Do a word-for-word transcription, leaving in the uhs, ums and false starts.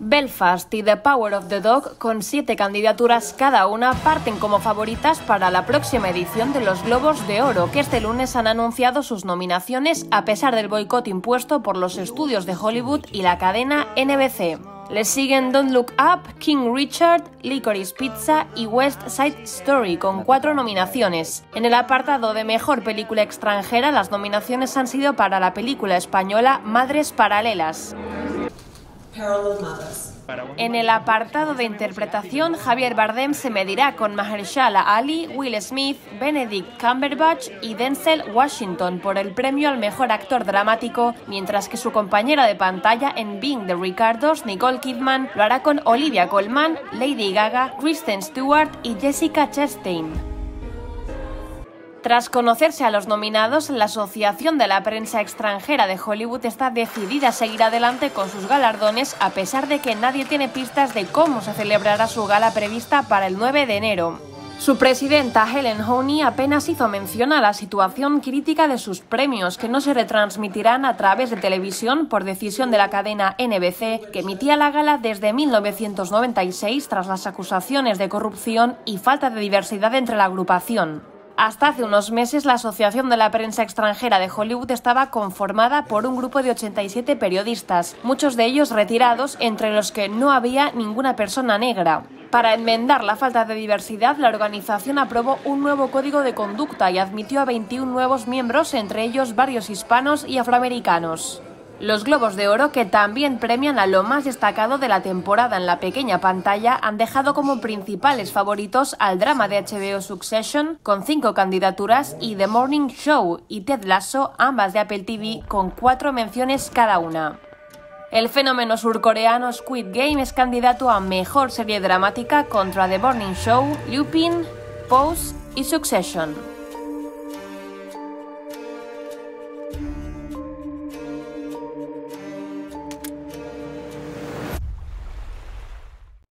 Belfast y The Power of the Dog, con siete candidaturas cada una, parten como favoritas para la próxima edición de los Globos de Oro, que este lunes han anunciado sus nominaciones a pesar del boicot impuesto por los estudios de Hollywood y la cadena N B C. Les siguen Don't Look Up, King Richard, Licorice Pizza y West Side Story, con cuatro nominaciones. En el apartado de Mejor Película Extranjera, las nominaciones han sido para la película española Madres Paralelas. En el apartado de interpretación, Javier Bardem se medirá con Mahershala Ali, Will Smith, Benedict Cumberbatch y Denzel Washington por el premio al mejor actor dramático, mientras que su compañera de pantalla en Being the Ricardos, Nicole Kidman, lo hará con Olivia Colman, Lady Gaga, Kristen Stewart y Jessica Chastain. Tras conocerse a los nominados, la Asociación de la Prensa Extranjera de Hollywood está decidida a seguir adelante con sus galardones, a pesar de que nadie tiene pistas de cómo se celebrará su gala prevista para el nueve de enero. Su presidenta, Helen Honey, apenas hizo mención a la situación crítica de sus premios, que no se retransmitirán a través de televisión por decisión de la cadena N B C, que emitía la gala desde mil novecientos noventa y seis tras las acusaciones de corrupción y falta de diversidad entre la agrupación. Hasta hace unos meses, la Asociación de la Prensa Extranjera de Hollywood estaba conformada por un grupo de ochenta y siete periodistas, muchos de ellos retirados, entre los que no había ninguna persona negra. Para enmendar la falta de diversidad, la organización aprobó un nuevo código de conducta y admitió a veintiún nuevos miembros, entre ellos varios hispanos y afroamericanos. Los Globos de Oro, que también premian a lo más destacado de la temporada en la pequeña pantalla, han dejado como principales favoritos al drama de H B O Succession, con cinco candidaturas, y The Morning Show y Ted Lasso, ambas de Apple T V, con cuatro menciones cada una. El fenómeno surcoreano Squid Game es candidato a Mejor Serie Dramática contra The Morning Show, Lupin, Pose y Succession.